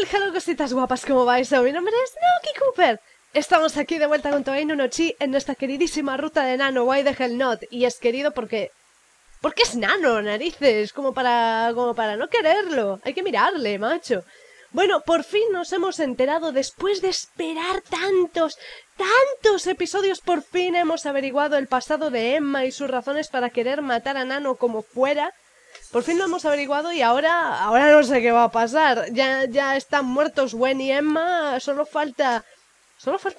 el hello cositas guapas, ¿cómo vais? Mi nombre es Naoky Cooper. Estamos aquí de vuelta con Togainu no Chi en nuestra queridísima ruta de Nano, why the hell not. Y es querido porque... porque es Nano, narices, como para no quererlo. Hay que mirarle, macho. Bueno, por fin nos hemos enterado, después de esperar tantos episodios, por fin hemos averiguado el pasado de Emma y sus razones para querer matar a Nano como fuera. Por fin lo hemos averiguado y ahora no sé qué va a pasar. Ya están muertos Gwen y Emma, solo falta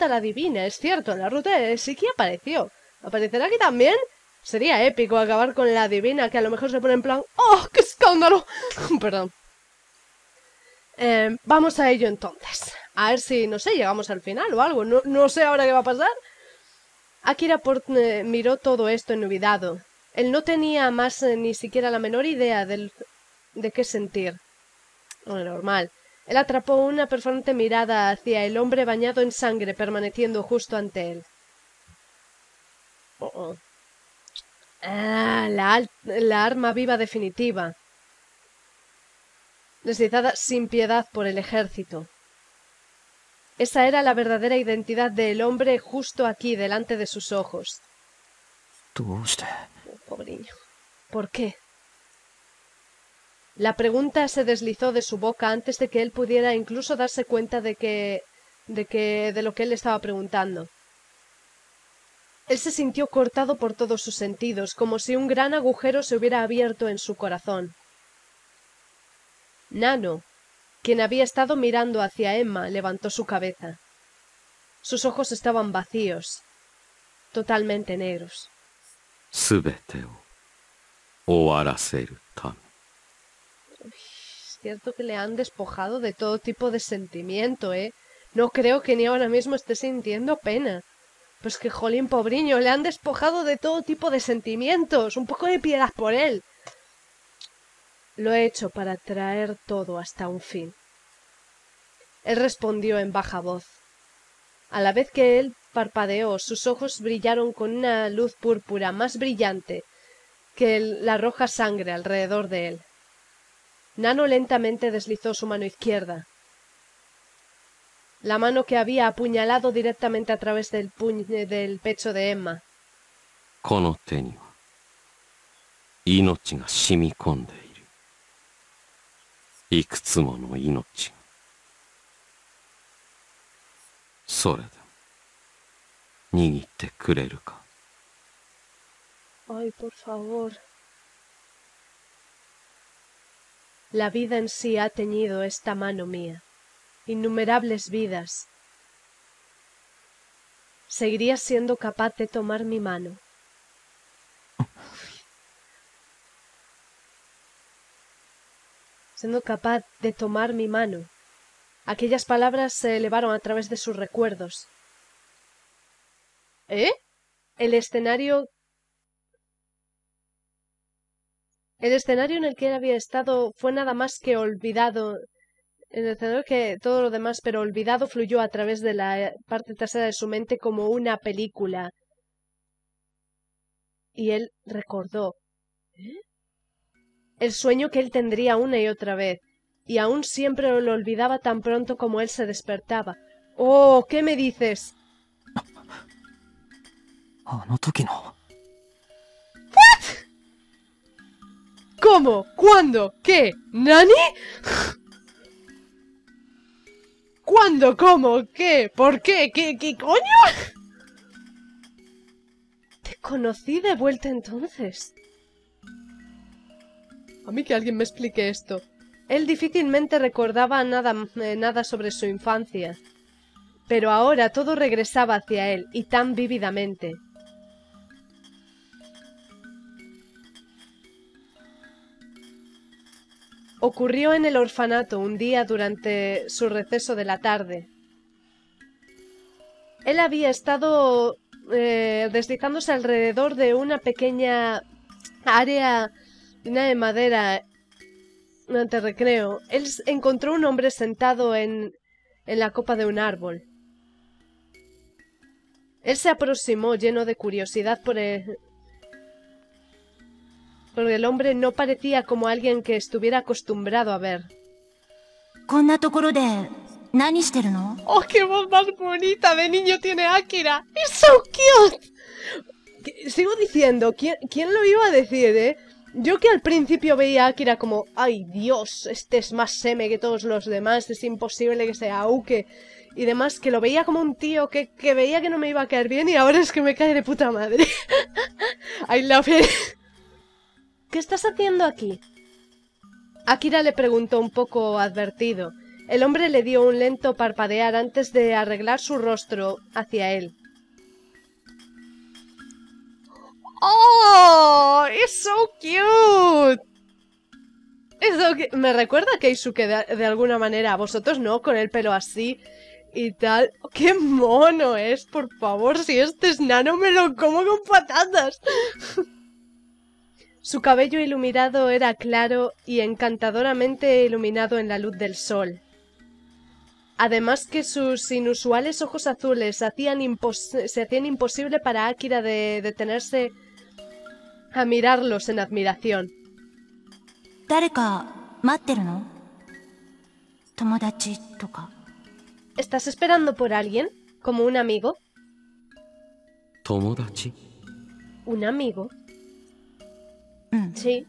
la divina, es cierto, en la ruta de Shiki apareció. ¿Aparecerá aquí también? Sería épico acabar con la divina, que a lo mejor se pone en plan... ¡oh, qué escándalo! Perdón. Vamos a ello entonces. A ver si, no sé, llegamos al final o algo. No sé ahora qué va a pasar. Akira miró todo esto ennubilado. Él no tenía más ni siquiera la menor idea de qué sentir. Bueno, normal. Él atrapó una perforante mirada hacia el hombre bañado en sangre, permaneciendo justo ante él. La arma viva definitiva. Deslizada sin piedad por el ejército. Esa era la verdadera identidad del hombre justo aquí, delante de sus ojos. Pobreño. ¿Por qué? La pregunta se deslizó de su boca antes de que él pudiera incluso darse cuenta de lo que él estaba preguntando. Él se sintió cortado por todos sus sentidos, como si un gran agujero se hubiera abierto en su corazón. Nano, quien había estado mirando hacia Emma, levantó su cabeza. Sus ojos estaban vacíos, totalmente negros. Es cierto que le han despojado de todo tipo de sentimiento, ¿eh? No creo que ni ahora mismo esté sintiendo pena. Pues que jolín, pobriño, le han despojado de todo tipo de sentimientos. Un poco de piedad por él. Lo he hecho para traer todo hasta un fin. Él respondió en baja voz. A la vez que él parpadeó, sus ojos brillaron con una luz púrpura más brillante que la roja sangre alrededor de él. Nano lentamente deslizó su mano izquierda. La mano que había apuñalado directamente a través del pecho de Emma. Ay, por favor. La vida en sí ha teñido esta mano mía. Innumerables vidas. ¿Seguirías siendo capaz de tomar mi mano? Siendo capaz de tomar mi mano. Aquellas palabras se elevaron a través de sus recuerdos. ¿Eh? El escenario en el que él había estado fue nada más que olvidado. El escenario que todo lo demás, pero olvidado, fluyó a través de la parte trasera de su mente como una película. Y él recordó. ¿Eh? El sueño que él tendría una y otra vez. Y aún siempre lo olvidaba tan pronto como él se despertaba. ¡Oh! ¿Qué me dices? ¿What? ¿Cómo? ¿Cuándo? ¿Qué? ¿Nani? ¿Cuándo? ¿Cómo? ¿Qué? ¿Por qué? ¿Qué coño? Te conocí de vuelta entonces. A mí que alguien me explique esto. Él difícilmente recordaba nada sobre su infancia, pero ahora todo regresaba hacia él, y tan vívidamente. Ocurrió en el orfanato un día durante su receso de la tarde. Él había estado deslizándose alrededor de una pequeña área llena de madera. Durante el recreo, él encontró un hombre sentado en la copa de un árbol. Él se aproximó lleno de curiosidad porque el hombre no parecía como alguien que estuviera acostumbrado a ver. Oh, qué voz más bonita de niño tiene Akira. It's so cute. Sigo diciendo, ¿quién lo iba a decir, eh? Yo que al principio veía a Akira como, ay Dios, este es más seme que todos los demás, es imposible que sea Auke y demás, que lo veía como un tío que veía que no me iba a caer bien y ahora es que me cae de puta madre. I love it. ¿Qué estás haciendo aquí? Akira le preguntó un poco advertido. El hombre le dio un lento parpadear antes de arreglar su rostro hacia él. ¡Oh! ¡Es so cute! Me recuerda a Keisuke de alguna manera. A vosotros no, con el pelo así y tal. ¡Qué mono es! Por favor, si este es Nano, me lo como con patatas. Su cabello iluminado era claro y encantadoramente iluminado en la luz del sol. Además que sus inusuales ojos azules se hacían imposible para Akira de detenerse a mirarlos en admiración. ¿Estás esperando por alguien? ¿Como un amigo? ¿Tomodachi? ¿Un amigo? Sí.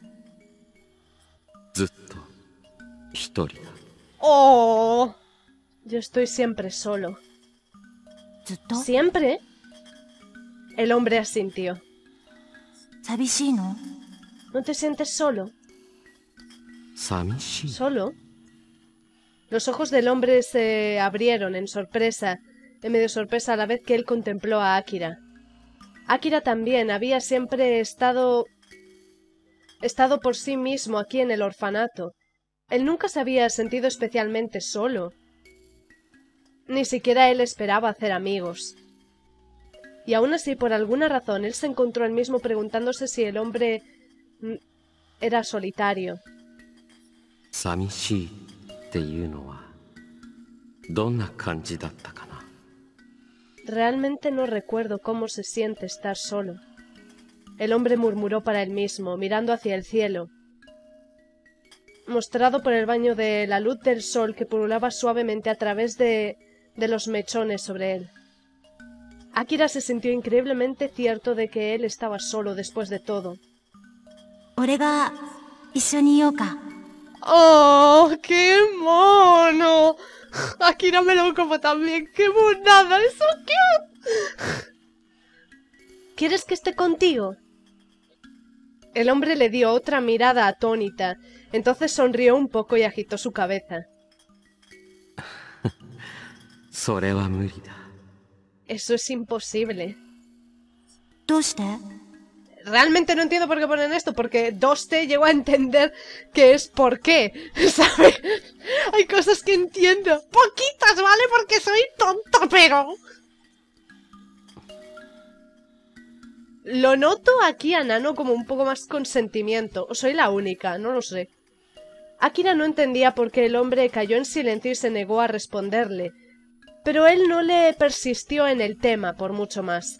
¡Oh! Yo estoy siempre solo. ¿Siempre? El hombre asintió. ¿No te sientes solo? ¿Solo? Los ojos del hombre se abrieron en sorpresa, en medio sorpresa a la vez que él contempló a Akira. Akira también había siempre estado por sí mismo aquí en el orfanato. Él nunca se había sentido especialmente solo. Ni siquiera él esperaba hacer amigos. Y aún así, por alguna razón, él se encontró él mismo preguntándose si el hombre era solitario. Realmente no recuerdo cómo se siente estar solo. El hombre murmuró para él mismo, mirando hacia el cielo, mostrado por el baño de la luz del sol que pululaba suavemente a través de los mechones sobre él. Akira se sintió increíblemente cierto de que él estaba solo después de todo. ¡Oh, qué mono! Akira me lo como también. ¡Qué monada! ¡Es so cute! ¿Quieres que esté contigo? El hombre le dio otra mirada atónita. Entonces sonrió un poco y agitó su cabeza. Eso es imposible. Realmente no entiendo por qué ponen esto, porque 2T llegó a entender que es por qué, ¿sabes? Hay cosas que entiendo. Poquitas, ¿vale? Porque soy tonta, pero... Lo noto aquí a Nano como un poco más consentimiento. O soy la única, no lo sé. Akira no entendía por qué el hombre cayó en silencio y se negó a responderle. Pero él no le persistió en el tema por mucho más.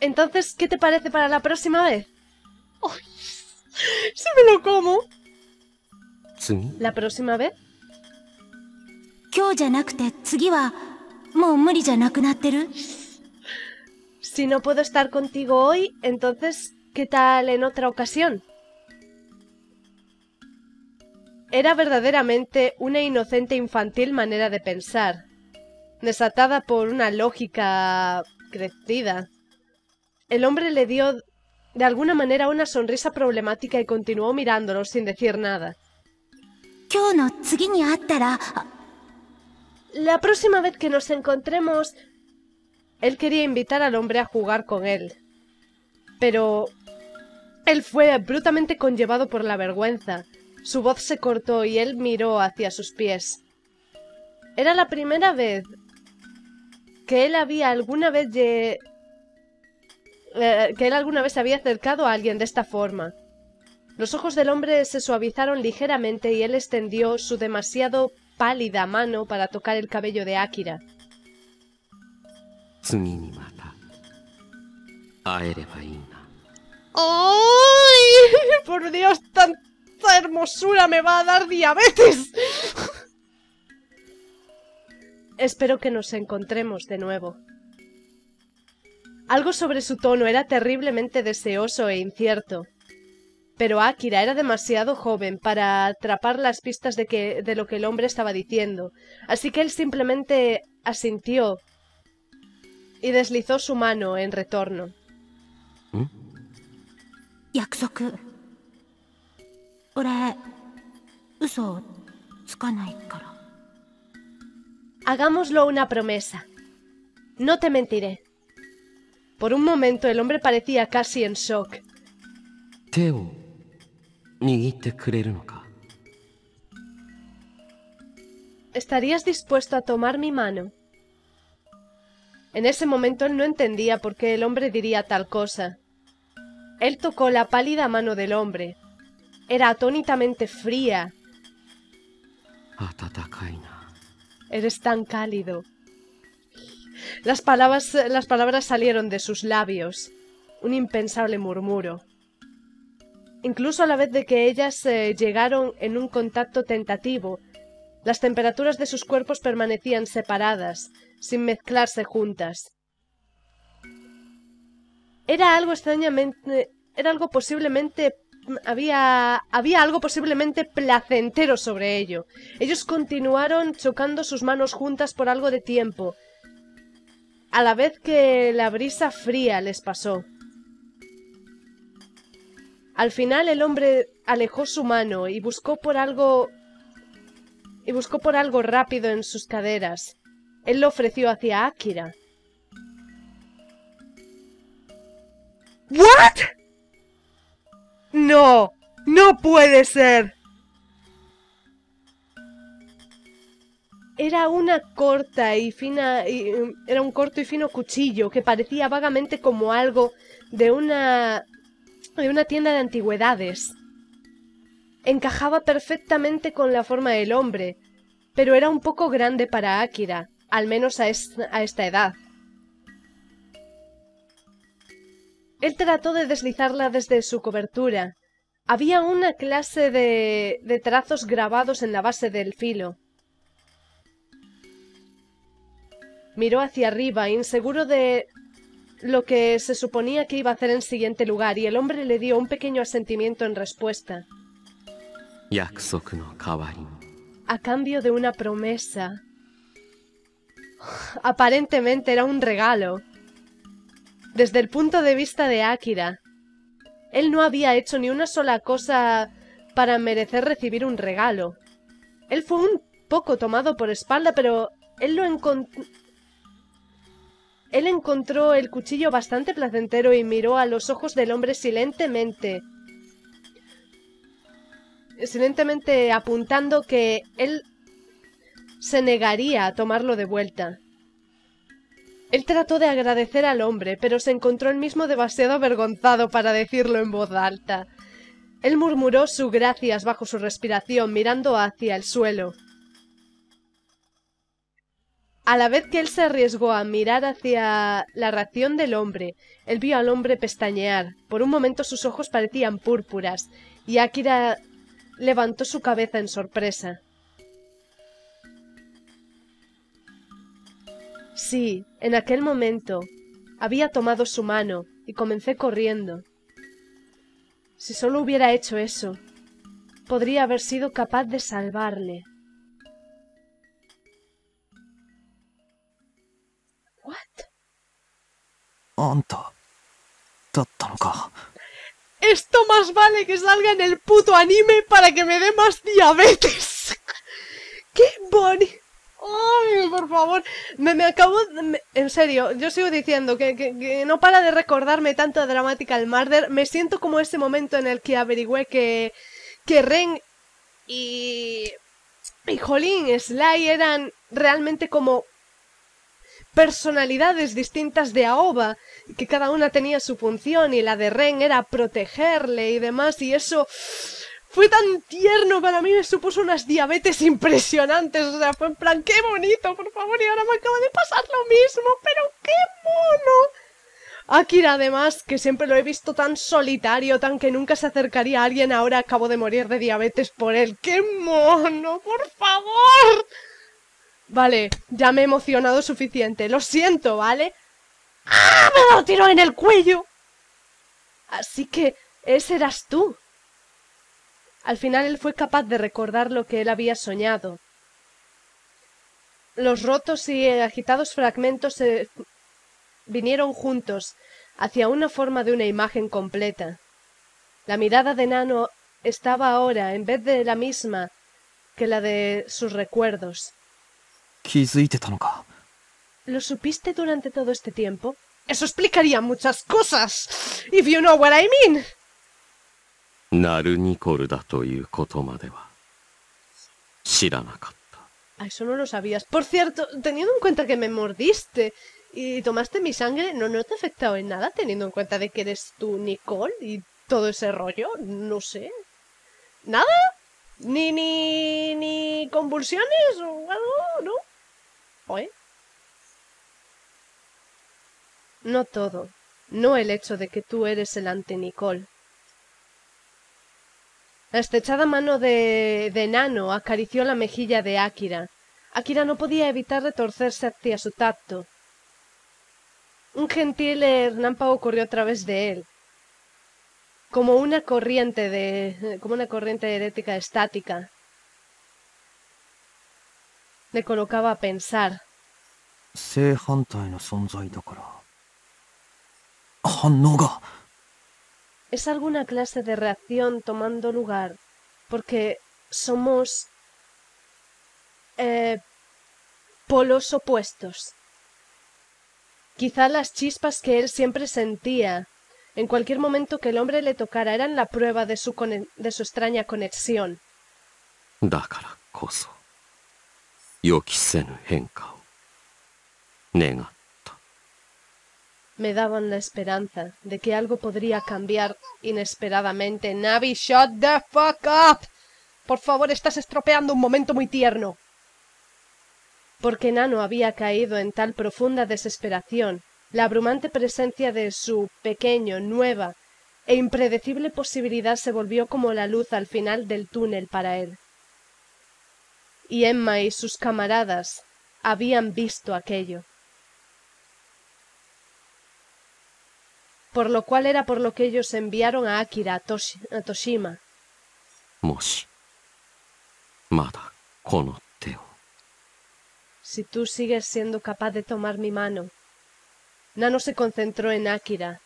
Entonces, ¿qué te parece para la próxima vez? ¡Oh! ¡Se me lo como! ¿La próxima vez? Si no puedo estar contigo hoy, entonces, ¿qué tal en otra ocasión? Era verdaderamente una inocente infantil manera de pensar, desatada por una lógica crecida. El hombre le dio de alguna manera una sonrisa problemática y continuó mirándolo sin decir nada. La próxima vez que nos encontremos... Él quería invitar al hombre a jugar con él, pero él fue brutamente conllevado por la vergüenza. Su voz se cortó y él miró hacia sus pies. Era la primera vez que él alguna vez se había acercado a alguien de esta forma. Los ojos del hombre se suavizaron ligeramente y él extendió su demasiado pálida mano para tocar el cabello de Akira. ¡Ay! ¡Por Dios, tan esta hermosura me va a dar diabetes. Espero que nos encontremos de nuevo. Algo sobre su tono era terriblemente deseoso e incierto. Pero Akira era demasiado joven para atrapar las pistas de lo que el hombre estaba diciendo, así que él simplemente asintió y deslizó su mano en retorno. Hagámoslo una promesa. No te mentiré. Por un momento el hombre parecía casi en shock. ¿Estarías dispuesto a tomar mi mano? En ese momento él no entendía por qué el hombre diría tal cosa. Él tocó la pálida mano del hombre. Era atónitamente fría. Eres tan cálido. Las palabras salieron de sus labios. Un impensable murmuro. Incluso a la vez de que ellas llegaron en un contacto tentativo, las temperaturas de sus cuerpos permanecían separadas, sin mezclarse juntas. Había algo posiblemente placentero sobre ello. Ellos continuaron chocando sus manos juntas por algo de tiempo, a la vez que la brisa fría les pasó. Al final el hombre alejó su mano y buscó por algo rápido en sus caderas. Él lo ofreció hacia Akira. ¿What? ¡No! ¡No puede ser! Era un corto y fino cuchillo que parecía vagamente como algo de una tienda de antigüedades. Encajaba perfectamente con la forma del hombre, pero era un poco grande para Akira, al menos a esta edad. Él trató de deslizarla desde su cobertura. Había una clase de trazos grabados en la base del filo. Miró hacia arriba, inseguro de lo que se suponía que iba a hacer en siguiente lugar, y el hombre le dio un pequeño asentimiento en respuesta. A cambio de una promesa. Aparentemente era un regalo. Desde el punto de vista de Akira, él no había hecho ni una sola cosa para merecer recibir un regalo. Él fue un poco tomado por espalda, pero él encontró el cuchillo bastante placentero y miró a los ojos del hombre silentemente apuntando que él se negaría a tomarlo de vuelta. Él trató de agradecer al hombre, pero se encontró él mismo demasiado avergonzado para decirlo en voz alta. Él murmuró su gracias bajo su respiración, mirando hacia el suelo. A la vez que él se arriesgó a mirar hacia la reacción del hombre, él vio al hombre pestañear. Por un momento sus ojos parecían púrpuras, y Akira levantó su cabeza en sorpresa. Sí, en aquel momento había tomado su mano y comencé corriendo. Si solo hubiera hecho eso, podría haber sido capaz de salvarle. ¿What? Esto más vale que salga en el puto anime para que me dé más diabetes. ¡Qué bonito! ¡Ay, por favor! En serio, yo sigo diciendo que no para de recordarme tanto a Dramatical Murder. Me siento como ese momento en el que averigüé que Ren y Jolín Sly eran realmente como personalidades distintas de Aoba, que cada una tenía su función y la de Ren era protegerle y demás, y eso fue tan tierno, para mí me supuso unas diabetes impresionantes, o sea, fue en plan, qué bonito, por favor, y ahora me acaba de pasar lo mismo, pero qué mono. Akira, además, que siempre lo he visto tan solitario, tan que nunca se acercaría a alguien, ahora acabo de morir de diabetes por él. ¡Qué mono, por favor! Vale, ya me he emocionado suficiente. Lo siento, ¿vale? ¡Ah! ¡Me lo tiró en el cuello! Así que ese eras tú. Al final él fue capaz de recordar lo que él había soñado. Los rotos y agitados fragmentos se vinieron juntos hacia una forma de una imagen completa. La mirada de Nano estaba ahora, en vez de la misma, que la de sus recuerdos. ¿Lo supiste durante todo este tiempo? ¡Eso explicaría muchas cosas! ¡If you know what I mean! Ah, eso no lo sabías. Por cierto, teniendo en cuenta que me mordiste y tomaste mi sangre, no te ha afectado en nada, teniendo en cuenta de que eres tú, Nicol, y todo ese rollo, no sé. ¿Nada? ¿Ni convulsiones o algo, no? ¿Oye? No todo. No el hecho de que tú eres el ante-Nicol. La estrechada mano de Nano acarició la mejilla de Akira. Akira no podía evitar retorcerse hacia su tacto. Un gentil relámpago corrió a través de él, como una corriente herética estática. Le colocaba a pensar. Es alguna clase de reacción tomando lugar, porque somos polos opuestos. Quizá las chispas que él siempre sentía en cualquier momento que el hombre le tocara eran la prueba de su extraña conexión. Me daban la esperanza de que algo podría cambiar inesperadamente. Navi, shut the fuck up. Por favor, estás estropeando un momento muy tierno. Porque Nano había caído en tal profunda desesperación, la abrumante presencia de su pequeño, nueva e impredecible posibilidad se volvió como la luz al final del túnel para él. Y Emma y sus camaradas habían visto aquello. Por lo cual era por lo que ellos enviaron a Akira a Toshima. Si tú sigues siendo capaz de tomar mi mano. Nano se concentró en Akira.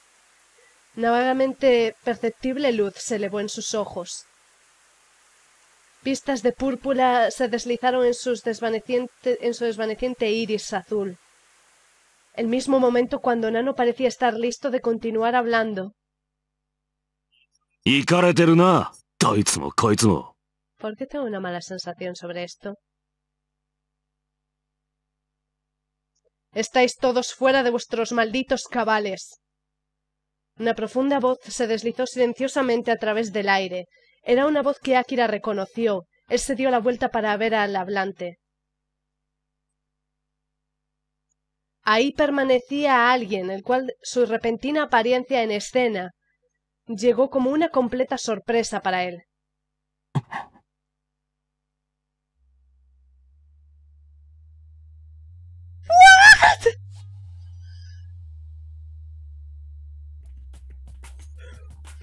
Una vagamente perceptible luz se elevó en sus ojos. Pistas de púrpura se deslizaron en su desvaneciente iris azul. El mismo momento cuando Nano parecía estar listo de continuar hablando. ¿Por qué tengo una mala sensación sobre esto? Estáis todos fuera de vuestros malditos cabales. Una profunda voz se deslizó silenciosamente a través del aire. Era una voz que Akira reconoció. Él se dio la vuelta para ver al hablante. Ahí permanecía alguien, el cual su repentina apariencia en escena llegó como una completa sorpresa para él. ¿Qué?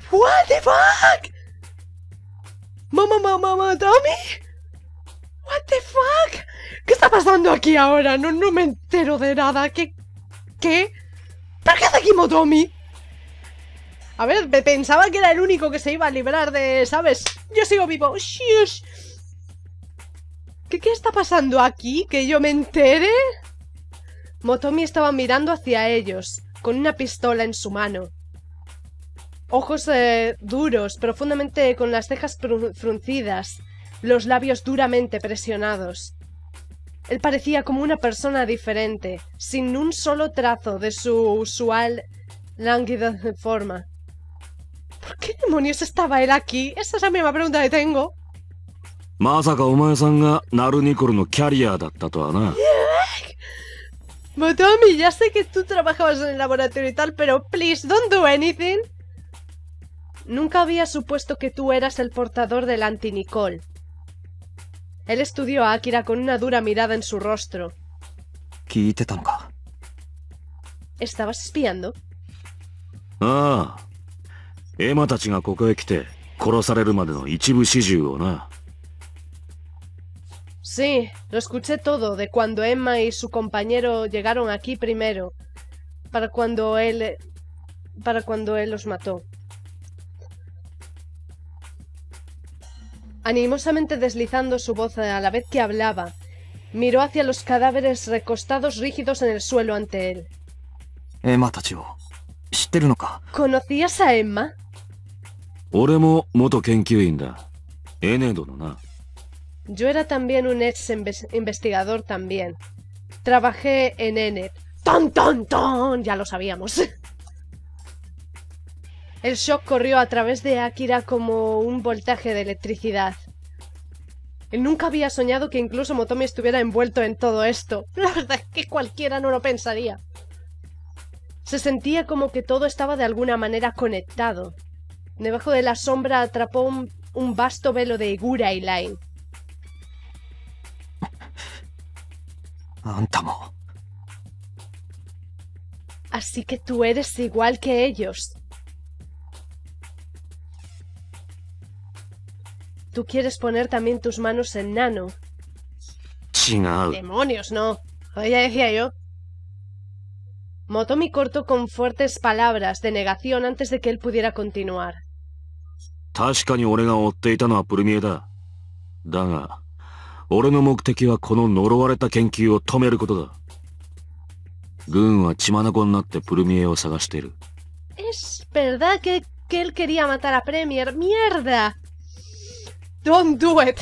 What the fuck? Motomi? What the fuck? ¿Qué está pasando aquí ahora? No me entero de nada. ¿Qué? ¿Pero qué hace aquí Motomi? A ver, me pensaba que era el único que se iba a librar de... ¿Sabes? Yo sigo vivo. Shush. ¿Qué está pasando aquí? ¿Que yo me entere? Motomi estaba mirando hacia ellos, con una pistola en su mano. Ojos duros, profundamente con las cejas fruncidas. Los labios duramente presionados. Él parecía como una persona diferente, sin un solo trazo de su usual lánguida forma. ¿Por qué demonios estaba él aquí? Esa es la misma pregunta que tengo. Motomi, ya sé que tú trabajabas en el laboratorio y tal, pero please, don't do anything. Nunca había supuesto que tú eras el portador del anti-Nicol. Él estudió a Akira con una dura mirada en su rostro. ¿Estabas espiando? Ah, Emma たちがここへ来て殺されるまでの一部始終をな。 Sí, lo escuché todo de cuando Emma y su compañero llegaron aquí primero, para cuando él los mató. Animosamente deslizando su voz a la vez que hablaba, miró hacia los cadáveres recostados rígidos en el suelo ante él. ¿Conocías a Emma? Yo era también un ex-investigador también. Trabajé en Ened. ¡Ton, ton, ton! Ya lo sabíamos. El shock corrió a través de Akira como un voltaje de electricidad. Él nunca había soñado que incluso Motomi estuviera envuelto en todo esto. La verdad es que cualquiera no lo pensaría. Se sentía como que todo estaba de alguna manera conectado. Debajo de la sombra atrapó un vasto velo de Igura y Lain. Así que tú eres igual que ellos. Tú quieres poner también tus manos en Nano. ¡Demonios, no! Ya decía yo. Motomi cortó con fuertes palabras de negación antes de que él pudiera continuar. Es verdad que él quería matar a Premier. ¡Mierda! Don't do it.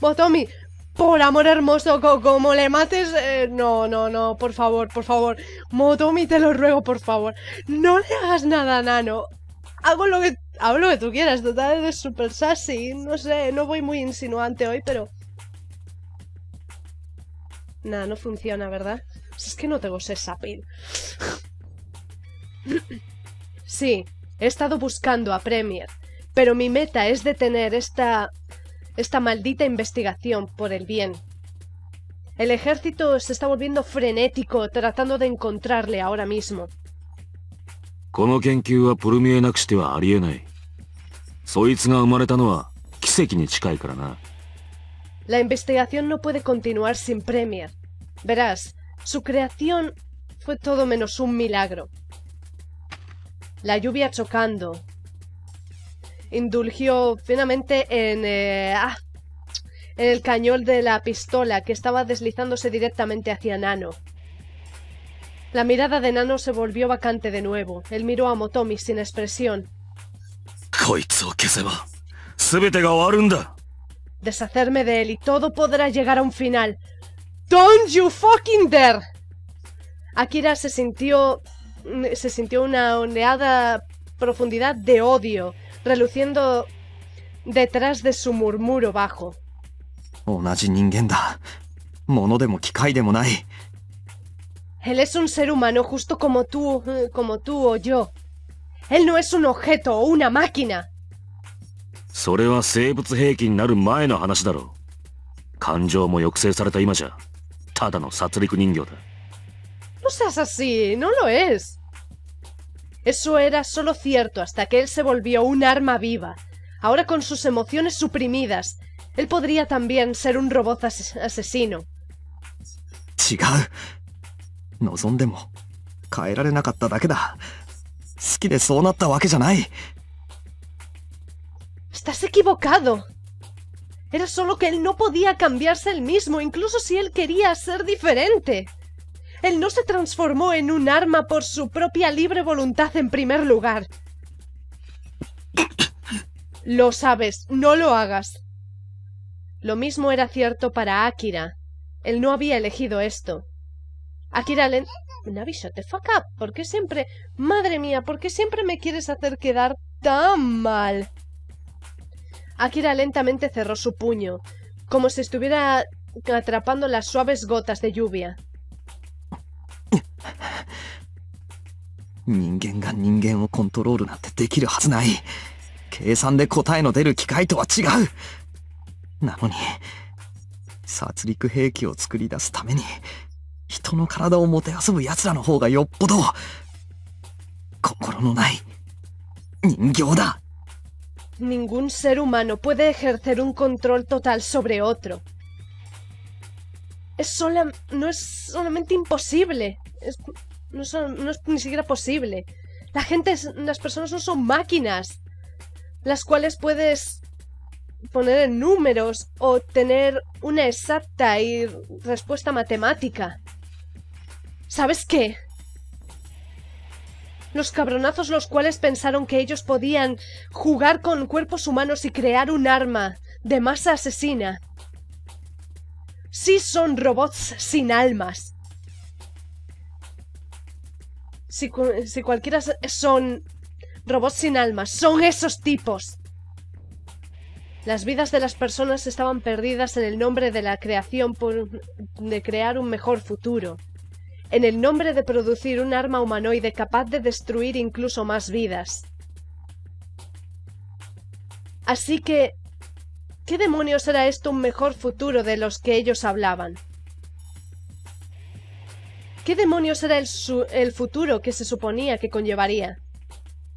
Motomi, por amor hermoso, como le mates... no, por favor. Motomi, te lo ruego, por favor. No le hagas nada a Nano. Hablo lo que tú quieras, total, eres super sassy. No sé, no voy muy insinuante hoy, pero... Nada, no funciona, ¿verdad? Es que no te gocé, sapin. Sí, he estado buscando a Premier, pero mi meta es detener esta maldita investigación por el bien. El ejército se está volviendo frenético tratando de encontrarle ahora mismo. La investigación no puede continuar sin Premier. Verás, su creación fue todo menos un milagro. La lluvia chocando indulgió finamente en el cañón de la pistola que estaba deslizándose directamente hacia Nano. La mirada de Nano se volvió vacante de nuevo. Él miró a Motomi sin expresión. Deshacerme de él y todo podrá llegar a un final. Don't you fucking dare. Akira se sintió una ondeada profundidad de odio reluciendo detrás de su murmullo bajo. Él es un ser humano justo como tú o yo. Él no es un objeto o una máquina. No seas así, no lo es. Eso era solo cierto hasta que él se volvió un arma viva. Ahora con sus emociones suprimidas, él podría también ser un robot asesino. Estás equivocado. Era solo que él no podía cambiarse él mismo, incluso si él quería ser diferente. Él no se transformó en un arma por su propia libre voluntad en primer lugar. Lo sabes, no lo hagas. Lo mismo era cierto para Akira. Él no había elegido esto. Akira le... Navi, shut the fuck up. ¿Por qué siempre... Madre mía, ¿por qué siempre me quieres hacer quedar tan mal? Akira lentamente cerró su puño, como si estuviera atrapando las suaves gotas de lluvia. 人間が人間をコントロールなんてできるはずない。計算で答えの出る機械とは違う。なのに殺戮兵器を作り出すために人の体をもてあそぶ奴らの方がよっぽど心のない人形だ。 Ningún ser humano puede ejercer un control total sobre otro. No es solamente imposible, no es ni siquiera posible. Las personas no son máquinas, las cuales puedes poner en números o tener una exacta y respuesta matemática. ¿Sabes qué? Los cabronazos los cuales pensaron que ellos podían jugar con cuerpos humanos y crear un arma de masa asesina. Sí son robots sin almas. Si cualquiera son robots sin almas, son esos tipos. Las vidas de las personas estaban perdidas en el nombre de la creación de crear un mejor futuro. En el nombre de producir un arma humanoide capaz de destruir incluso más vidas. Así que... ¿qué demonios era esto un mejor futuro de los que ellos hablaban? ¿Qué demonios era el futuro que se suponía que conllevaría?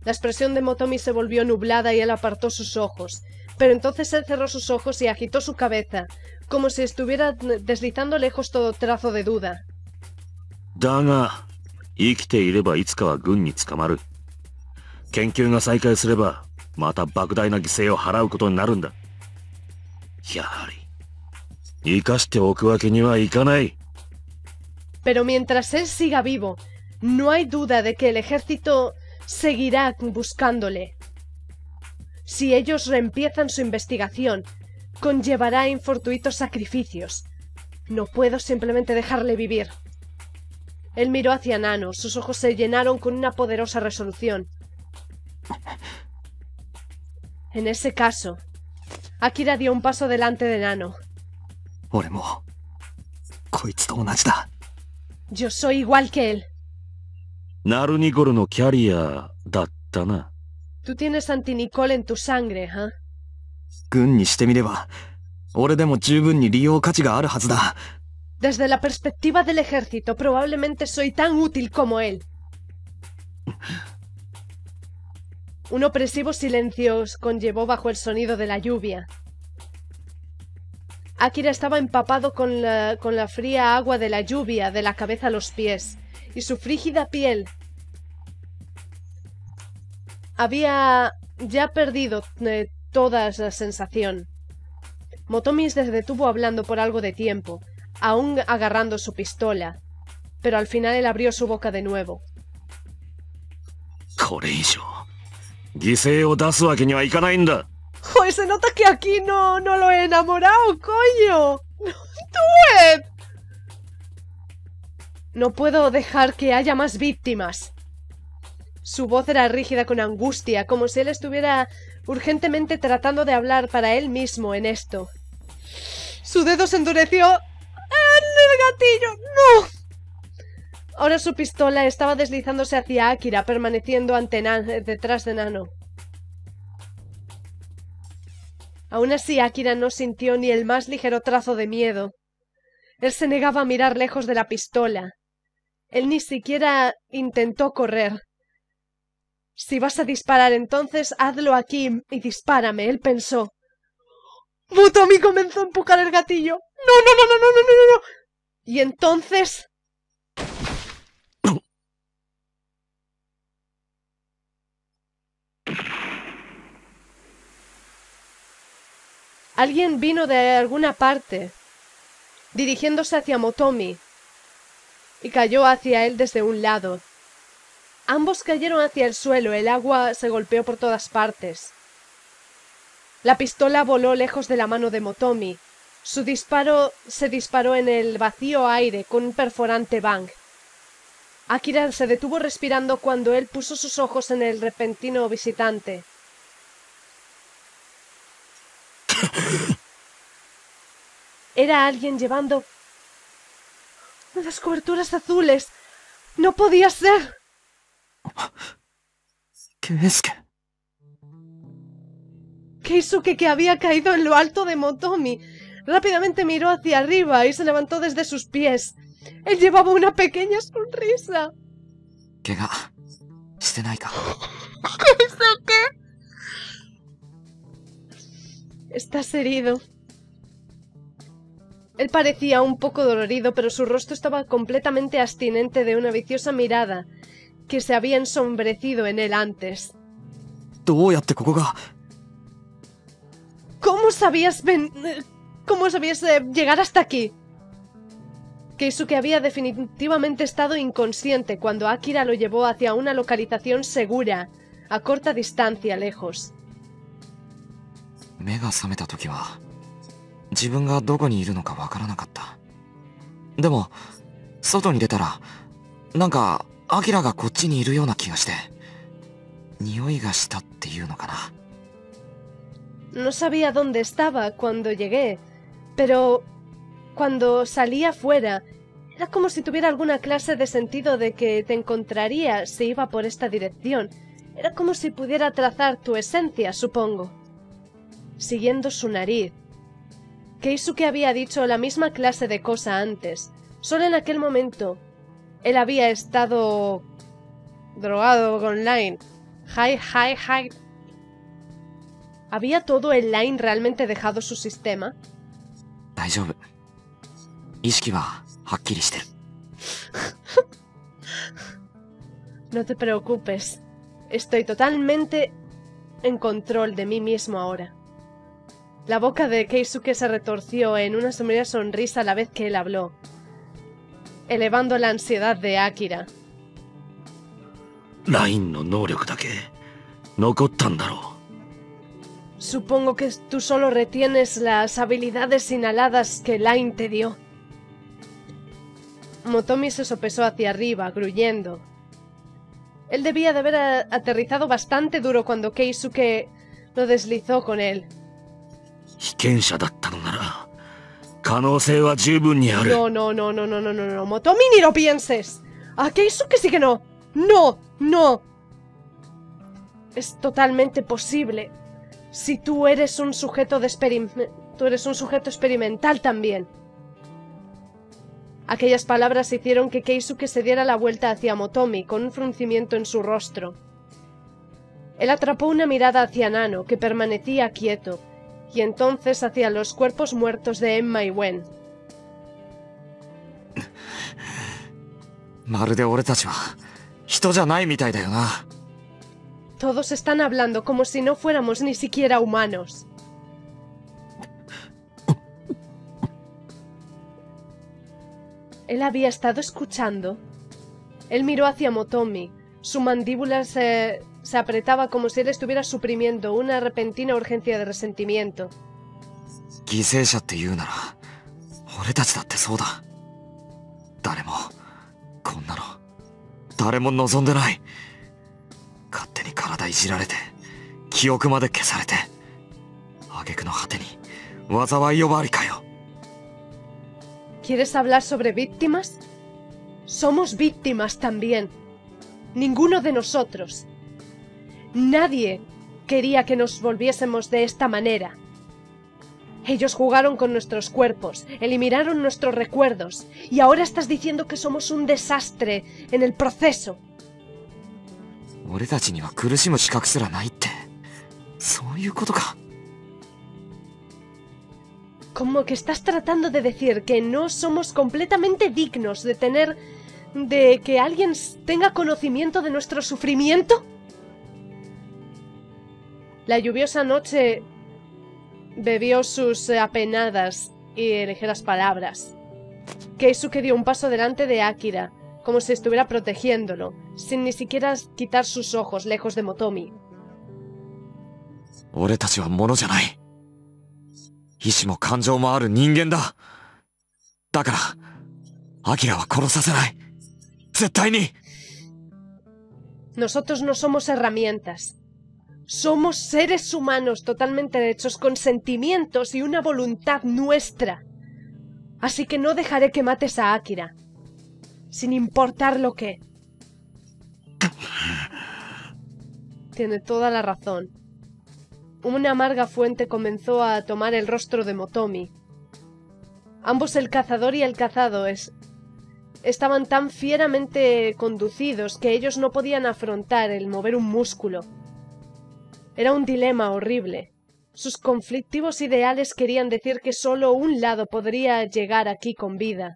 La expresión de Motomi se volvió nublada y él apartó sus ojos, pero entonces él cerró sus ojos y agitó su cabeza, como si estuviera deslizando lejos todo trazo de duda. だが、生きていればいつかは軍に捕まる。研究が再開すれば、また莫大な犠牲を払うことになるんだ。やはり、生かしておくわけにはいかない。Pero mientras él siga vivo, no hay duda de que el ejército seguirá buscándole. Si ellos reempiezan su investigación, conllevará infortuitos sacrificios. No puedo simplemente dejarle vivir. Él miró hacia Nano. Sus ojos se llenaron con una poderosa resolución. En ese caso, Akira dio un paso delante de Nano. Yo soy igual que él. Tú tienes anti-Nicol en tu sangre, ¿eh? 軍にしてみれば、俺でも十分に利用価値があるはずだ。Desde la perspectiva del ejército, probablemente soy tan útil como él. Un opresivo silencio conllevó bajo el sonido de la lluvia. Akira estaba empapado con la fría agua de la lluvia de la cabeza a los pies, y su frígida piel había ya perdido toda esa sensación. Motomi se detuvo hablando por algo de tiempo, aún agarrando su pistola, pero al final él abrió su boca de nuevo. ¡Joder, se nota que aquí no lo he enamorado, coño! ¡Tú! No puedo dejar que haya más víctimas. Su voz era rígida con angustia, como si él estuviera urgentemente tratando de hablar para él mismo en esto. Su dedo se endureció... ¡El gatillo! ¡No! Ahora su pistola estaba deslizándose hacia Akira, permaneciendo detrás de Nano. Aún así, Akira no sintió ni el más ligero trazo de miedo. Él se negaba a mirar lejos de la pistola. Él ni siquiera intentó correr. Si vas a disparar, entonces hazlo aquí y dispárame, él pensó. Motomi comenzó a empujar el gatillo. No. Y entonces... Alguien vino de alguna parte, dirigiéndose hacia Motomi, y cayó hacia él desde un lado. Ambos cayeron hacia el suelo, el agua se golpeó por todas partes. La pistola voló lejos de la mano de Motomi. Su disparo se disparó en el vacío aire con un perforante bang. Akira se detuvo respirando cuando él puso sus ojos en el repentino visitante. Era alguien llevando unas coberturas azules. ¡No podía ser! ¿Qué es que...? Keisuke, que había caído en lo alto de Motomi, rápidamente miró hacia arriba y se levantó desde sus pies. Él llevaba una pequeña sonrisa. ¿Qué? ¿Keisuke? Estás herido. Él parecía un poco dolorido, pero su rostro estaba completamente abstinente de una viciosa mirada que se había ensombrecido en él antes. ¿Cómo sabías llegar hasta aquí? Keisuke había definitivamente estado inconsciente cuando Akira lo llevó hacia una localización segura, a corta distancia lejos. No sabía dónde estaba cuando llegué, pero cuando salí afuera, era como si tuviera alguna clase de sentido de que te encontraría si iba por esta dirección. Era como si pudiera trazar tu esencia, supongo. Siguiendo su nariz. Keisuke había dicho la misma clase de cosa antes. Solo en aquel momento, él había estado... drogado con Lain. Hi. ¿Había todo el Lain realmente dejado su sistema? No te preocupes. Estoy totalmente en control de mí mismo ahora. La boca de Keisuke se retorció en una sombría sonrisa a la vez que él habló, elevando la ansiedad de Akira. Supongo que tú solo retienes las habilidades inhaladas que Lain te dio. Motomi se sopesó hacia arriba, gruyendo. Él debía de haber aterrizado bastante duro cuando Keisuke lo deslizó con él. No, Motomi, ni lo pienses. ¿A Keisuke sí que no? No. Es totalmente posible. Si tú eres un sujeto de experimental también. Aquellas palabras hicieron que Keisuke se diera la vuelta hacia Motomi con un fruncimiento en su rostro. Él atrapó una mirada hacia Nano, que permanecía quieto, y entonces hacia los cuerpos muertos de Emma y Gwen. Todos están hablando como si no fuéramos ni siquiera humanos. Él había estado escuchando. Él miró hacia Motomi. Su mandíbula se apretaba como si él estuviera suprimiendo una repentina urgencia de resentimiento. ¿Quieres hablar sobre víctimas? Somos víctimas también. Ninguno de nosotros. Nadie quería que nos volviésemos de esta manera. Ellos jugaron con nuestros cuerpos, eliminaron nuestros recuerdos, y ahora estás diciendo que somos un desastre en el proceso. Como que estás tratando de decir que no somos completamente dignos de tener... de que alguien tenga conocimiento de nuestro sufrimiento. La lluviosa noche bebió sus apenadas y ligeras palabras. Keisuke dio un paso delante de Akira, como si estuviera protegiéndolo, sin ni siquiera quitar sus ojos lejos de Motomi. Nosotros no somos herramientas. Somos seres humanos totalmente hechos con sentimientos y una voluntad nuestra. Así que no dejaré que mates a Akira, sin importar lo que... Tiene toda la razón. Una amarga fuente comenzó a tomar el rostro de Motomi. Ambos, el cazador y el cazado, estaban tan fieramente conducidos que ellos no podían afrontar el mover un músculo. Era un dilema horrible. Sus conflictivos ideales querían decir que solo un lado podría llegar aquí con vida.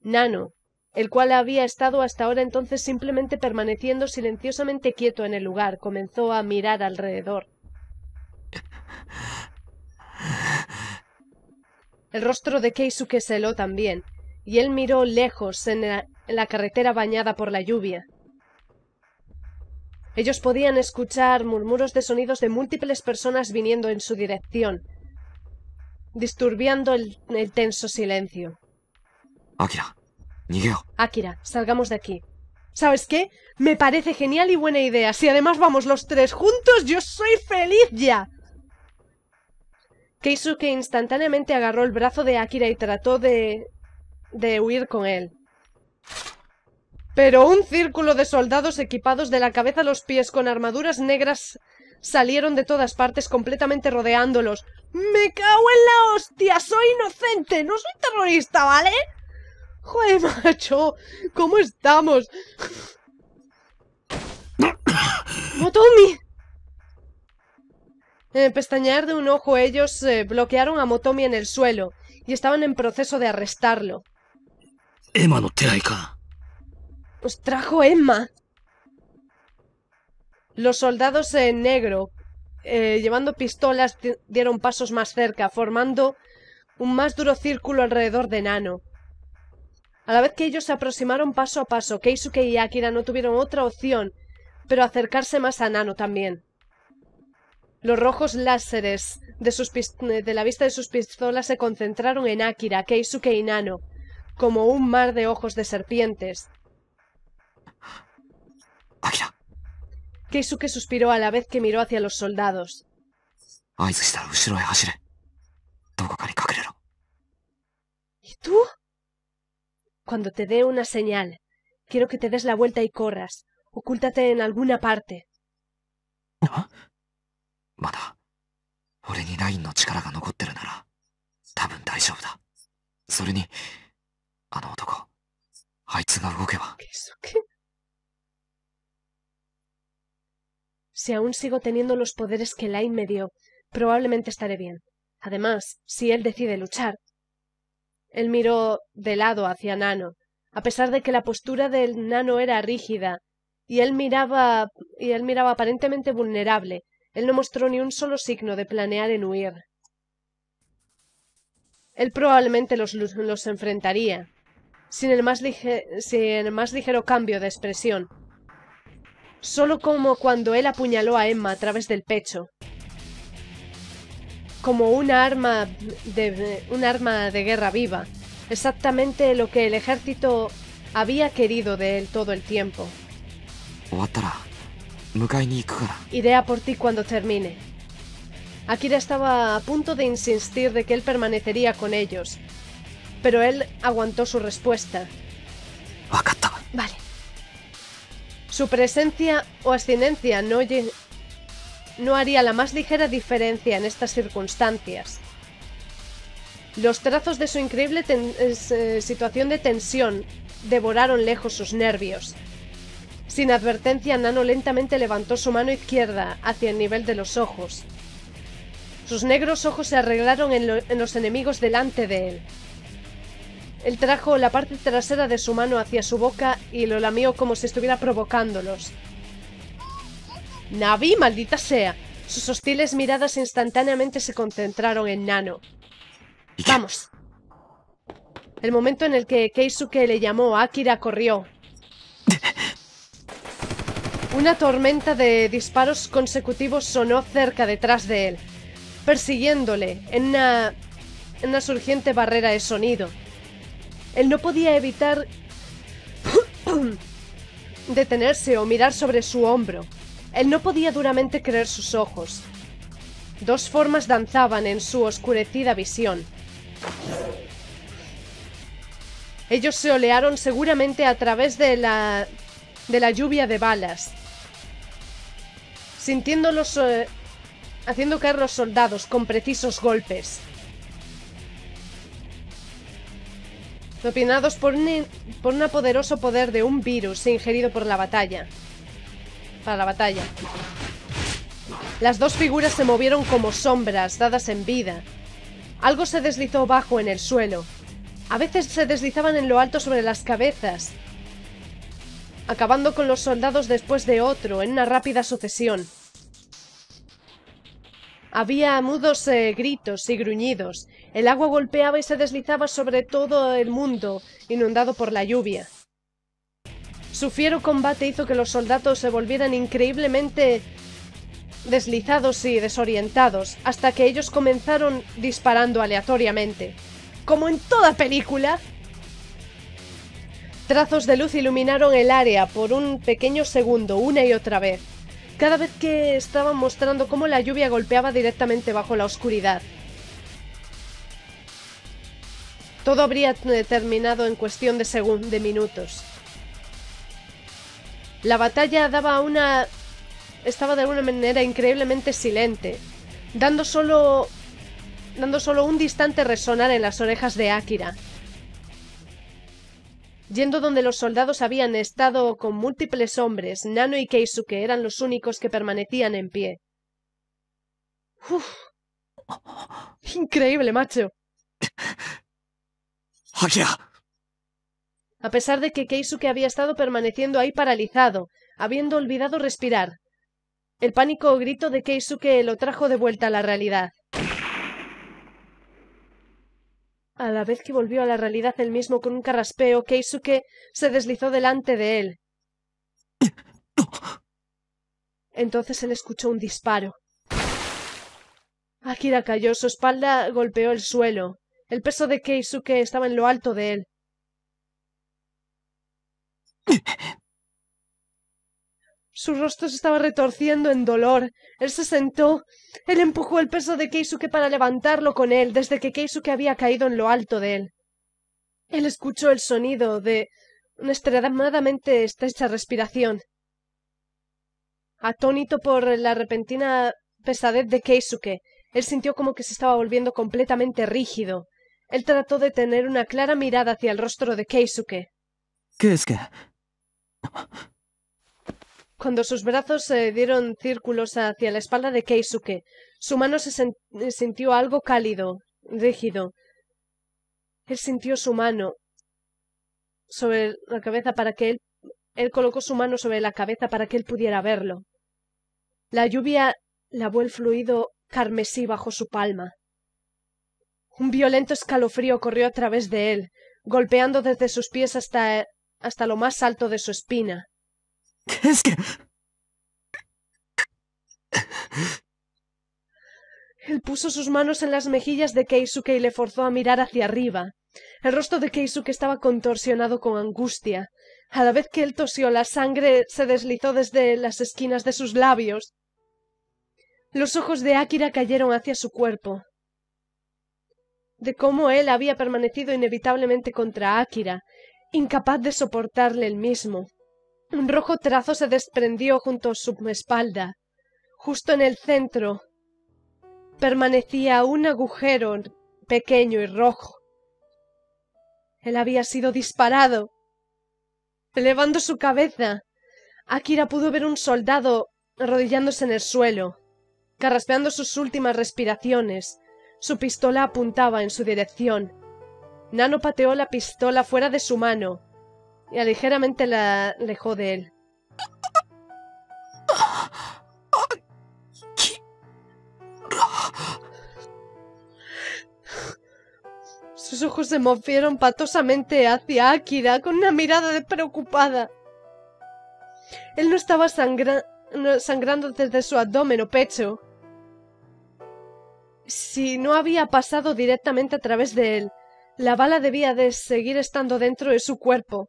Nano, el cual había estado hasta ahora entonces simplemente permaneciendo silenciosamente quieto en el lugar, comenzó a mirar alrededor. El rostro de Keisuke se heló también, y él miró lejos en la carretera bañada por la lluvia. Ellos podían escuchar murmuros de sonidos de múltiples personas viniendo en su dirección, disturbiando el tenso silencio. Akira, Nigeo. Akira, salgamos de aquí. ¿Sabes qué? Me parece genial y buena idea. Si además vamos los tres juntos, yo soy feliz ya. Keisuke instantáneamente agarró el brazo de Akira y trató de huir con él. Pero un círculo de soldados equipados de la cabeza a los pies con armaduras negras salieron de todas partes completamente rodeándolos. ¡Me cago en la hostia! ¡Soy inocente! ¡No soy terrorista! ¿Vale? ¡Joder, macho! ¿Cómo estamos? ¡Motomi! En el pestañear de un ojo ellos bloquearon a Motomi en el suelo y estaban en proceso de arrestarlo. Emma no traika. ¡Os trajo Emma! Los soldados en negro, llevando pistolas, dieron pasos más cerca, formando un más duro círculo alrededor de Nano. A la vez que ellos se aproximaron paso a paso, Keisuke y Akira no tuvieron otra opción, pero acercarse más a Nano también. Los rojos láseres de la vista de sus pistolas se concentraron en Akira, Keisuke y Nano, como un mar de ojos de serpientes. Akira. Keisuke suspiró a la vez que miró hacia los soldados. ¿Y tú? Cuando te dé una señal, quiero que te des la vuelta y corras. Ocúltate en alguna parte. ¿Ah? ¿Keisuke? Si aún sigo teniendo los poderes que Lain me dio, probablemente estaré bien. Además, si él decide luchar... Él miró de lado hacia Nano, a pesar de que la postura del Nano era rígida, y él miraba aparentemente vulnerable. Él no mostró ni un solo signo de planear en huir. Él probablemente los enfrentaría, sin el más ligero cambio de expresión. Solo como cuando él apuñaló a Emma a través del pecho. Como un arma de guerra viva. Exactamente lo que el ejército había querido de él todo el tiempo. Iré a por ti cuando termine. Akira estaba a punto de insistir de que él permanecería con ellos, pero él aguantó su respuesta. Vale. Su presencia o ascendencia no haría la más ligera diferencia en estas circunstancias. Los trazos de su increíble situación de tensión devoraron lejos sus nervios. Sin advertencia, Nano lentamente levantó su mano izquierda hacia el nivel de los ojos. Sus negros ojos se arreglaron en los enemigos delante de él. Él trajo la parte trasera de su mano hacia su boca y lo lamió como si estuviera provocándolos. ¡Navi, maldita sea! Sus hostiles miradas instantáneamente se concentraron en Nano. ¡Vamos! El momento en el que Keisuke le llamó a Akira corrió. Una tormenta de disparos consecutivos sonó cerca detrás de él, persiguiéndole en una surgiente barrera de sonido. Él no podía evitar detenerse o mirar sobre su hombro. Él no podía duramente creer sus ojos. Dos formas danzaban en su oscurecida visión. Ellos se olearon seguramente a través de la de la lluvia de balas, sintiéndolos, haciendo caer los soldados con precisos golpes. Dominados por un poderoso poder de un virus ingerido por la batalla. Las dos figuras se movieron como sombras dadas en vida. Algo se deslizó bajo en el suelo. A veces se deslizaban en lo alto sobre las cabezas, acabando con los soldados después de otro en una rápida sucesión. Había mudos gritos y gruñidos. El agua golpeaba y se deslizaba sobre todo el mundo, inundado por la lluvia. Su fiero combate hizo que los soldados se volvieran increíblemente deslizados y desorientados, hasta que ellos comenzaron disparando aleatoriamente. ¡Como en toda película! Trazos de luz iluminaron el área por un pequeño segundo, una y otra vez. Cada vez que estaban mostrando cómo la lluvia golpeaba directamente bajo la oscuridad. Todo habría terminado en cuestión de minutos. La batalla estaba de alguna manera increíblemente silente, dando solo un distante resonar en las orejas de Akira. Yendo donde los soldados habían estado con múltiples hombres, Nano y Keisuke eran los únicos que permanecían en pie. ¡Uf! ¡Increíble, macho! ¡Akira! A pesar de que Keisuke había estado permaneciendo ahí paralizado, habiendo olvidado respirar, el pánico o grito de Keisuke lo trajo de vuelta a la realidad. A la vez que volvió a la realidad él mismo con un carraspeo, Keisuke se deslizó delante de él. Entonces él escuchó un disparo. Akira cayó, su espalda golpeó el suelo. El peso de Keisuke estaba en lo alto de él. Su rostro se estaba retorciendo en dolor. Él se sentó. Él empujó el peso de Keisuke para levantarlo con él, desde que Keisuke había caído en lo alto de él. Él escuchó el sonido de una extremadamente estrecha respiración. Atónito por la repentina pesadez de Keisuke, él sintió como que se estaba volviendo completamente rígido. Él trató de tener una clara mirada hacia el rostro de Keisuke. ¿Keisuke? Cuando sus brazos se dieron círculos hacia la espalda de Keisuke, su mano se sintió algo cálido, rígido. Él sintió su mano sobre la cabeza para que él colocó su mano sobre la cabeza para que él pudiera verlo. La lluvia lavó el fluido carmesí bajo su palma. Un violento escalofrío corrió a través de él, golpeando desde sus pies hasta lo más alto de su espina. Keisuke. Él puso sus manos en las mejillas de Keisuke y le forzó a mirar hacia arriba. El rostro de Keisuke estaba contorsionado con angustia. A la vez que él tosió, la sangre se deslizó desde las esquinas de sus labios. Los ojos de Akira cayeron hacia su cuerpo. De cómo él había permanecido inevitablemente contra Akira, incapaz de soportarle él mismo. Un rojo trazo se desprendió junto a su espalda. Justo en el centro permanecía un agujero pequeño y rojo. Él había sido disparado. Elevando su cabeza, Akira pudo ver un soldado arrodillándose en el suelo, carraspeando sus últimas respiraciones. Su pistola apuntaba en su dirección. Nano pateó la pistola fuera de su mano y ligeramente la alejó de él. Sus ojos se movieron patosamente hacia Akira con una mirada despreocupada. Él no estaba sangrando desde su abdomen o pecho, si no había pasado directamente a través de él. La bala debía de seguir estando dentro de su cuerpo.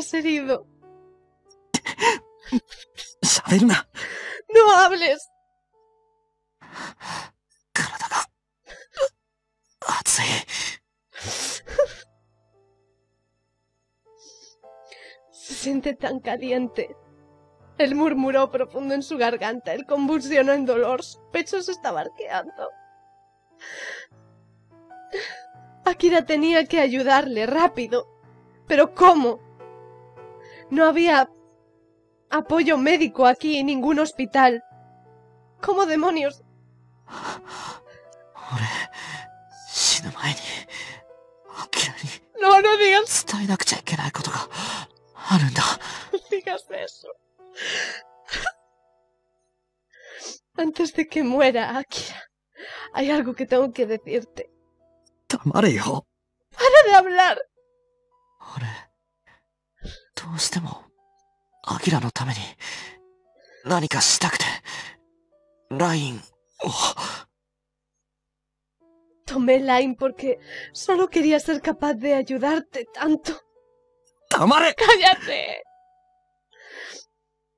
estás herido. Saberna. No hables. Se siente tan caliente. Él murmuró profundo en su garganta. Él convulsionó en dolor. Su pecho se estaba arqueando. Akira tenía que ayudarle rápido. ¿Pero cómo? No había apoyo médico aquí en ningún hospital. ¿Cómo demonios? No, no digas. No digas eso. Antes de que muera, Akira, hay algo que tengo que decirte. Tamare, hijo. ¡Para de hablar! Tomé Lain porque solo quería ser capaz de ayudarte tanto. ¡Tamare! ¡Cállate!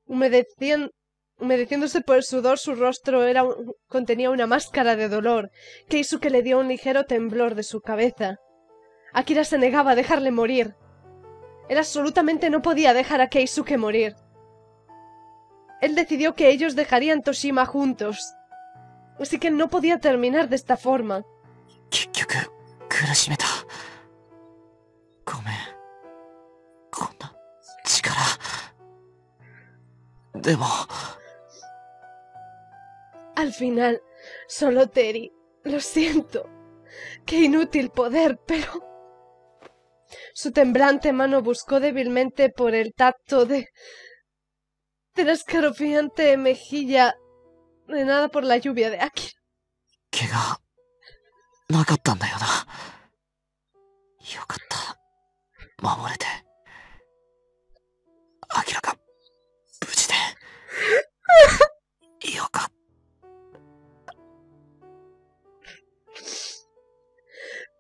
Humedeciéndose por el sudor, su rostro contenía una máscara de dolor que hizo que le dio un ligero temblor de su cabeza. Akira se negaba a dejarle morir. Él absolutamente no podía dejar a Keisuke morir. Él decidió que ellos dejarían Toshima juntos. Así que no podía terminar de esta forma. Al final, solo te herí. Lo siento. Qué inútil poder, pero... Su temblante mano buscó débilmente por el tacto de la escalofriante mejilla drenada por la lluvia de Akira.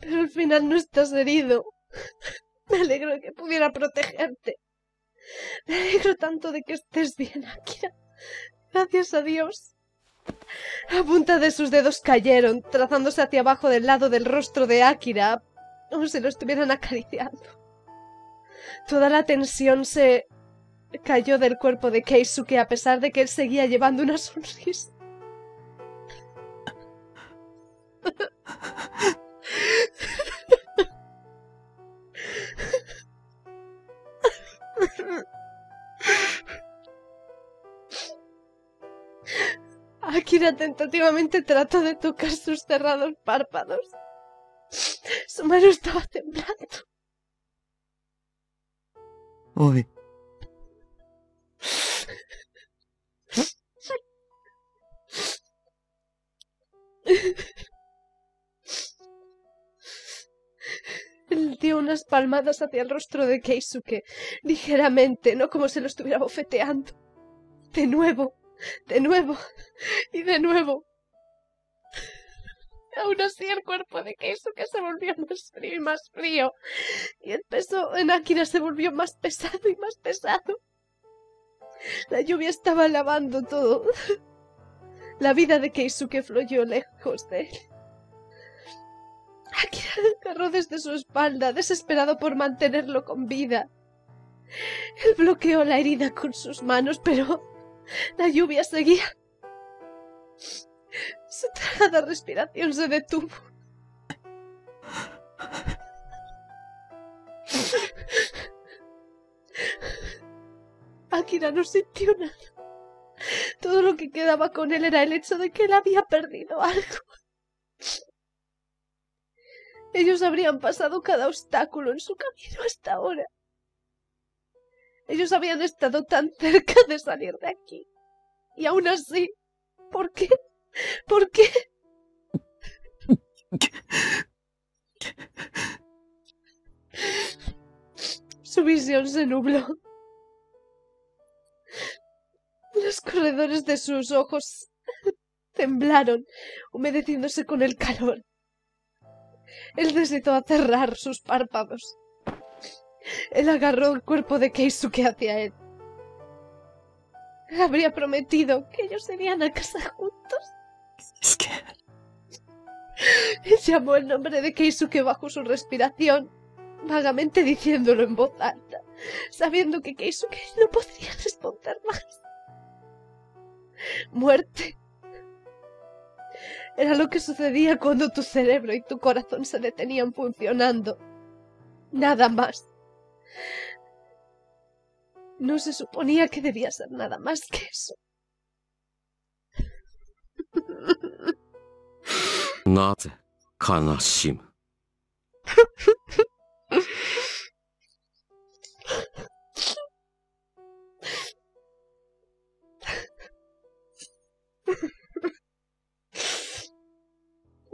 Pero al final no estás herido. Me alegro de que pudiera protegerte. Me alegro tanto de que estés bien, Akira. Gracias a Dios. La punta de sus dedos cayeron, trazándose hacia abajo del lado del rostro de Akira, como si lo estuvieran acariciando. Toda la tensión se cayó del cuerpo de Keisuke a pesar de que él seguía llevando una sonrisa. Akira tentativamente trató de tocar sus cerrados párpados. Su mano estaba temblando. Uy. Él dio unas palmadas hacia el rostro de Keisuke, ligeramente, no como se lo estuviera bofeteando. De nuevo, y de nuevo. Aún así el cuerpo de Keisuke se volvió más frío y más frío, y el peso en Akira se volvió más pesado y más pesado. La lluvia estaba lavando todo. La vida de Keisuke fluyó lejos de él. Akira agarró desde su espalda, desesperado por mantenerlo con vida. Él bloqueó la herida con sus manos, pero la lluvia seguía. Su tardada respiración se detuvo. Akira no sintió nada. Todo lo que quedaba con él era el hecho de que él había perdido algo. Ellos habrían pasado cada obstáculo en su camino hasta ahora. Ellos habían estado tan cerca de salir de aquí. Y aún así, ¿por qué? ¿Por qué? Su visión se nubló. Los corredores de sus ojos temblaron, humedeciéndose con el calor. Él necesitó cerrar sus párpados. Él agarró el cuerpo de Keisuke hacia él. Habría prometido que ellos se irían a casa juntos. Es que... Llamó el nombre de Keisuke bajo su respiración, vagamente diciéndolo en voz alta, sabiendo que Keisuke no podría responder más. Muerte. Era lo que sucedía cuando tu cerebro y tu corazón se detenían funcionando. Nada más. No se suponía que debía ser nada más que eso.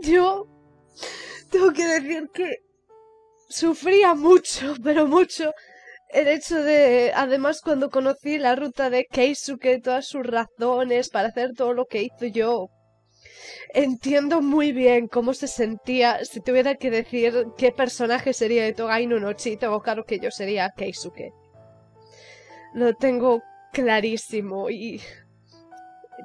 Yo tengo que decir que sufría mucho, pero mucho, el hecho de, además cuando conocí la ruta de Keisuke, todas sus razones para hacer todo lo que hizo, yo entiendo muy bien cómo se sentía. Si tuviera que decir qué personaje sería de Togainu no Chi, tengo claro que yo sería Keisuke. Lo tengo clarísimo y...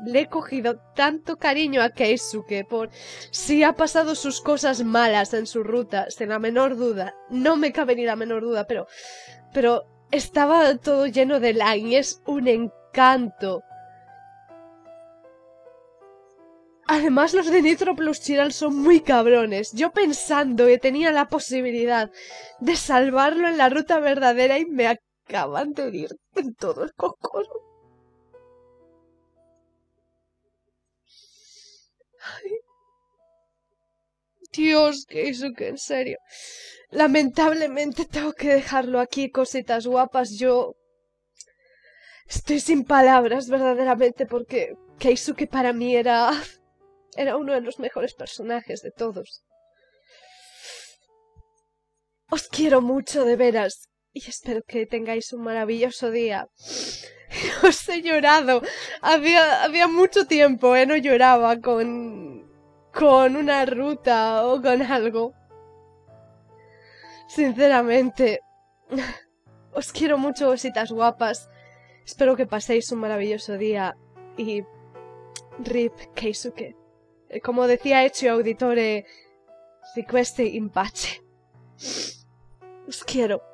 le he cogido tanto cariño a Keisuke por si ha pasado sus cosas malas en su ruta, sin la menor duda. No me cabe ni la menor duda, pero estaba todo lleno de Lain y es un encanto. Además, los de Nitro+CHiRAL son muy cabrones. Yo pensando que tenía la posibilidad de salvarlo en la ruta verdadera y me acaban de hundir en todo el cocoro. Ay. Dios, Keisuke, en serio. Lamentablemente tengo que dejarlo aquí, cositas guapas. Yo estoy sin palabras verdaderamente porque Keisuke para mí era uno de los mejores personajes de todos. Os quiero mucho, de veras, y espero que tengáis un maravilloso día. Os he llorado. Había mucho tiempo, no lloraba con una ruta o con algo. Sinceramente, os quiero mucho, cositas guapas. Espero que paséis un maravilloso día y... RIP Keisuke. Como decía Ezio Auditore, requeste in pace. Os quiero.